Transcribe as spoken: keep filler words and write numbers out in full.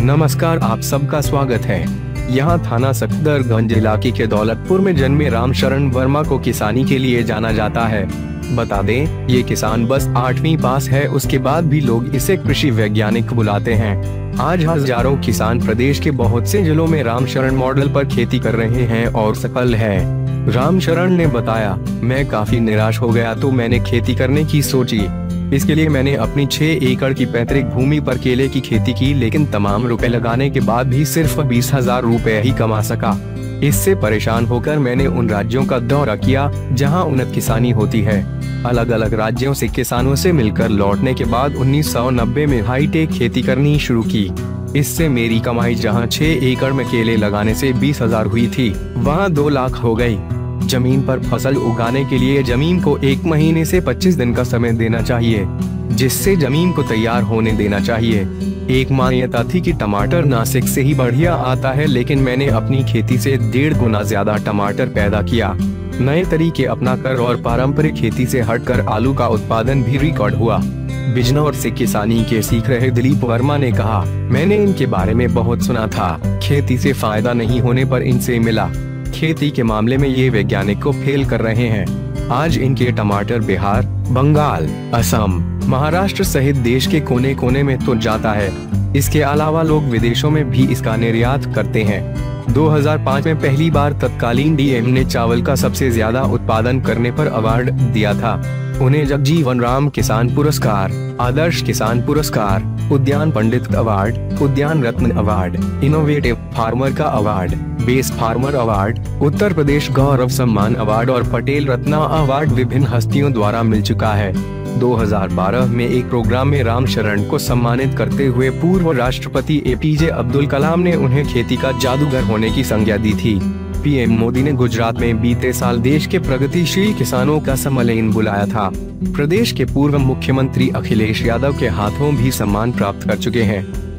नमस्कार, आप सबका स्वागत है। यहाँ थाना सफदरगंज इलाके के दौलतपुर में जन्मे रामशरण वर्मा को किसानी के लिए जाना जाता है। बता दें, ये किसान बस आठवीं पास है, उसके बाद भी लोग इसे कृषि वैज्ञानिक बुलाते हैं। आज हजारों किसान प्रदेश के बहुत से जिलों में रामशरण मॉडल पर खेती कर रहे हैं और सफल है। रामशरण ने बताया, मैं काफी निराश हो गया तो मैंने खेती करने की सोची। इसके लिए मैंने अपनी छह एकड़ की पैतृक भूमि पर केले की खेती की, लेकिन तमाम रुपए लगाने के बाद भी सिर्फ बीस हजार रूपए ही कमा सका। इससे परेशान होकर मैंने उन राज्यों का दौरा किया जहां उन्नत किसानी होती है। अलग अलग राज्यों से किसानों से मिलकर लौटने के बाद उन्नीस सौ नब्बे में हाईटेक खेती करनी शुरू की। इससे मेरी कमाई जहां छह एकड़ में केले लगाने से बीस हजार हुई थी, वहां दो लाख हो गई। जमीन पर फसल उगाने के लिए जमीन को एक महीने से पच्चीस दिन का समय देना चाहिए, जिससे जमीन को तैयार होने देना चाहिए। एक मान्यता थी कि टमाटर नासिक से ही बढ़िया आता है, लेकिन मैंने अपनी खेती से डेढ़ गुना ज्यादा टमाटर पैदा किया। नए तरीके अपनाकर और पारंपरिक खेती से हटकर आलू का उत्पादन भी रिकॉर्ड हुआ। बिजनौर से किसानी के सीख रहे दिलीप वर्मा ने कहा, मैंने इनके बारे में बहुत सुना था। खेती से फायदा नहीं होने पर इनसे मिला। खेती के मामले में ये वैज्ञानिक को फेल कर रहे हैं। आज इनके टमाटर बिहार, बंगाल, असम, महाराष्ट्र सहित देश के कोने कोने में तो जाता है। इसके अलावा लोग विदेशों में भी इसका निर्यात करते हैं। दो हजार पाँच में पहली बार तत्कालीन डीएम ने चावल का सबसे ज्यादा उत्पादन करने पर अवार्ड दिया था। उन्हें जगजीवन राम किसान पुरस्कार, आदर्श किसान पुरस्कार, उद्यान पंडित अवार्ड, उद्यान रत्न अवार्ड, इनोवेटिव फार्मर का award, best farmer award, Uttar Pradesh गौरव सम्मान अवार्ड और पटेल रत्न अवार्ड विभिन्न हस्तियों द्वारा मिल चुका है। दो हजार बारह में एक प्रोग्राम में रामशरण को सम्मानित करते हुए पूर्व राष्ट्रपति एपीजे अब्दुल कलाम ने उन्हें खेती का जादूगर होने की संज्ञा दी थी। पीएम मोदी ने गुजरात में बीते साल देश के प्रगतिशील किसानों का सम्मेलन बुलाया था। प्रदेश के पूर्व मुख्यमंत्री अखिलेश यादव के हाथों भी सम्मान प्राप्त कर चुके हैं।